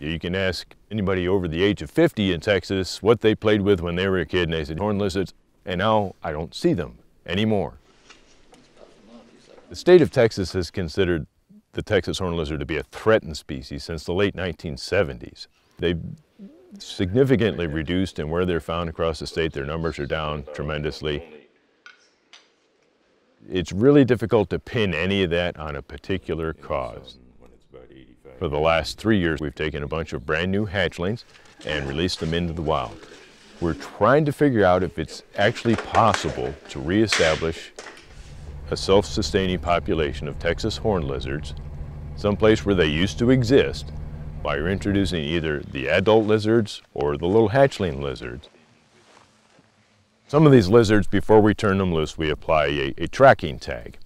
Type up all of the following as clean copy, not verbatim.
You can ask anybody over the age of 50 in Texas what they played with when they were a kid, and they said horned lizards, and now I don't see them anymore. The state of Texas has considered the Texas horned lizard to be a threatened species since the late 1970s. They've significantly reduced, and where they're found across the state, their numbers are down tremendously. It's really difficult to pin any of that on a particular cause. For the last 3 years, we've taken a bunch of brand new hatchlings and released them into the wild. We're trying to figure out if it's actually possible to reestablish a self-sustaining population of Texas horned lizards someplace where they used to exist by reintroducing either the adult lizards or the little hatchling lizards. Some of these lizards, before we turn them loose, we apply a tracking tag.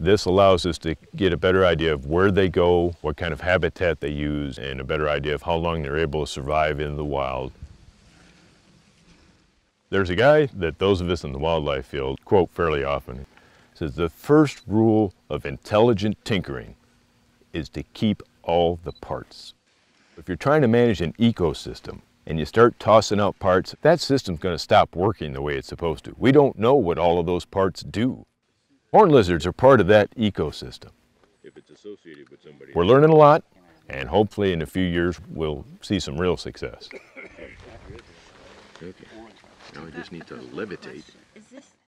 This allows us to get a better idea of where they go, what kind of habitat they use, and a better idea of how long they're able to survive in the wild. There's a guy that those of us in the wildlife field quote fairly often. He says, "The first rule of intelligent tinkering is to keep all the parts." If you're trying to manage an ecosystem and you start tossing out parts, that system's going to stop working the way it's supposed to. We don't know what all of those parts do. Horned lizards are part of that ecosystem. If it's associated with somebody, we're learning a lot, and hopefully in a few years we'll see some real success. Okay. Now I just need to levitate.